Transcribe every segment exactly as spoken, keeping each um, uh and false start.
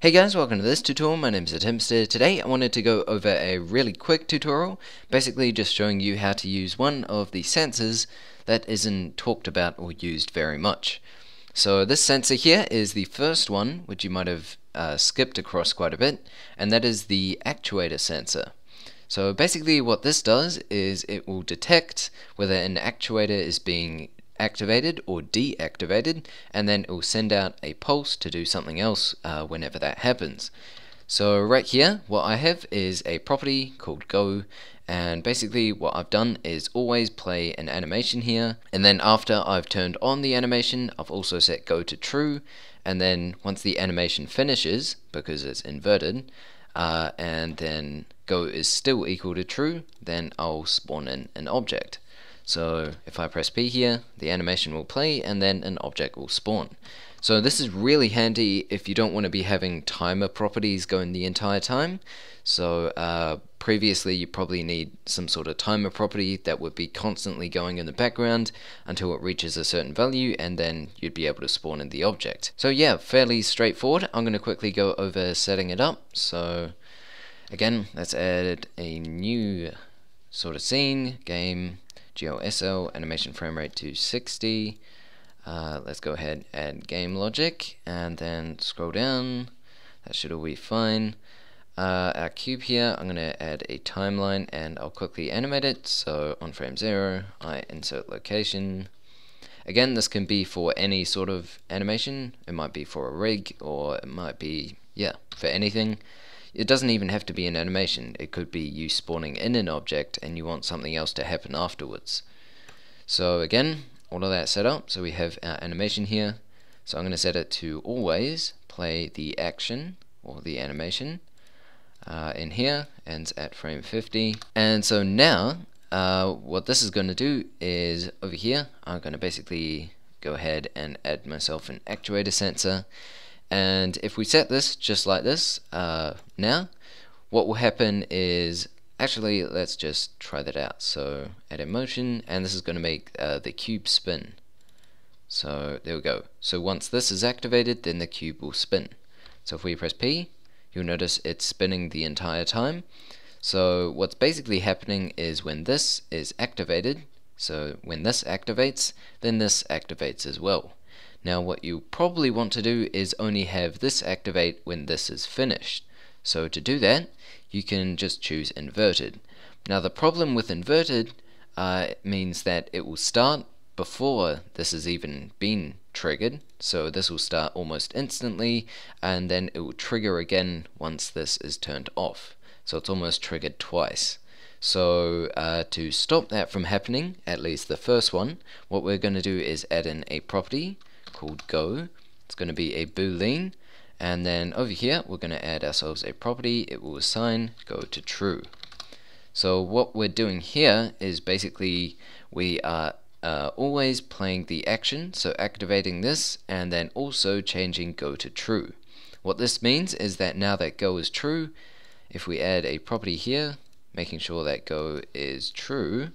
Hey guys, welcome to this tutorial. My name is ThaTimster. Today I wanted to go over a really quick tutorial, basically just showing you how to use one of the sensors that isn't talked about or used very much. So this sensor here is the first one, which you might have uh, skipped across quite a bit, and that is the actuator sensor. So basically what this does is it will detect whether an actuator is being activated or deactivated, and then it will send out a pulse to do something else uh, whenever that happens. So right here what I have is a property called go, and basically what I've done is always play an animation here, and then after I've turned on the animation I've also set go to true, and then once the animation finishes, because it's inverted uh, and then go is still equal to true, then I'll spawn in an object. So if I press P here, the animation will play and then an object will spawn. So this is really handy if you don't want to be having timer properties going the entire time. So uh, previously you probably need some sort of timer property that would be constantly going in the background until it reaches a certain value, and then you'd be able to spawn in the object. So yeah, fairly straightforward. I'm going to quickly go over setting it up. So again, let's add a new sort of scene, game, G L S L, animation frame rate to sixty. Uh, let's go ahead and add game logic, and then scroll down. That should all be fine. Uh, our cube here, I'm going to add a timeline, and I'll quickly animate it. So on frame zero, I insert location. Again, this can be for any sort of animation. It might be for a rig, or it might be, yeah, for anything. It doesn't even have to be an animation. It could be you spawning in an object and you want something else to happen afterwards. So again, all of that set up. So we have our animation here. So I'm going to set it to always play the action or the animation uh, in here, ends at frame fifty. And so now uh, what this is going to do is over here, I'm going to basically go ahead and add myself an actuator sensor. And if we set this just like this uh, now, what will happen is, actually let's just try that out. So add a motion, and this is going to make uh, the cube spin. So there we go. So once this is activated, then the cube will spin. So if we press P, you'll notice it's spinning the entire time. So what's basically happening is when this is activated, so when this activates, then this activates as well. Now what you probably want to do is only have this activate when this is finished. So to do that, you can just choose inverted. Now the problem with inverted uh, means that it will start before this has even been triggered. So this will start almost instantly, and then it will trigger again once this is turned off. So it's almost triggered twice. So uh, to stop that from happening, at least the first one, what we're going to do is add in a property called go. It's going to be a boolean, and then over here we're going to add ourselves a property. It will assign go to true. So what we're doing here is basically we are uh, always playing the action, so activating this and then also changing go to true. What this means is that now that go is true, if we add a property here making sure that go is true,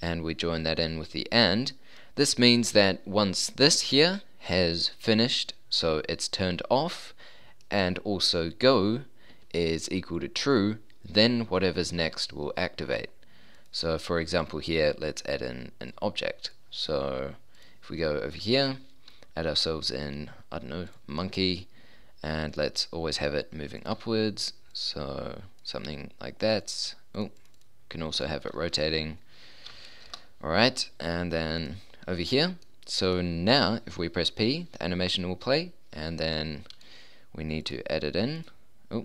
and we join that in with the and, this means that once this here has finished, so it's turned off, and also go is equal to true, then whatever's next will activate. So for example here, let's add in an object. So if we go over here, add ourselves in, I don't know, monkey, and let's always have it moving upwards. So something like that. Oh, can also have it rotating. Alright, and then over here. So now if we press P, the animation will play, and then we need to add it in. Oh,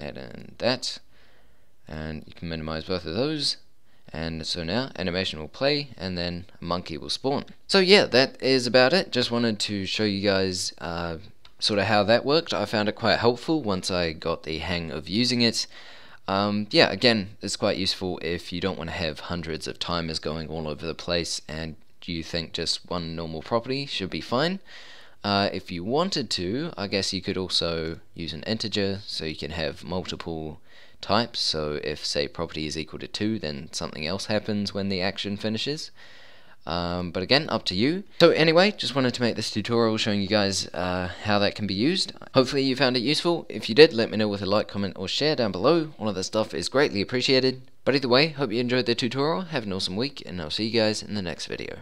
add in that. And you can minimize both of those. And so now animation will play, and then a monkey will spawn. So yeah, that is about it. Just wanted to show you guys uh, sort of how that worked. I found it quite helpful once I got the hang of using it. Um, yeah, again, it's quite useful if you don't want to have hundreds of timers going all over the place and you think just one normal property should be fine. Uh, if you wanted to, I guess you could also use an integer, so you can have multiple types. So if, say, property is equal to two, then something else happens when the action finishes. Um, but again, up to you. So anyway, just wanted to make this tutorial showing you guys uh, how that can be used. Hopefully you found it useful. If you did, let me know with a like, comment, or share down below. All of this stuff is greatly appreciated. But either way, hope you enjoyed the tutorial, have an awesome week, and I'll see you guys in the next video.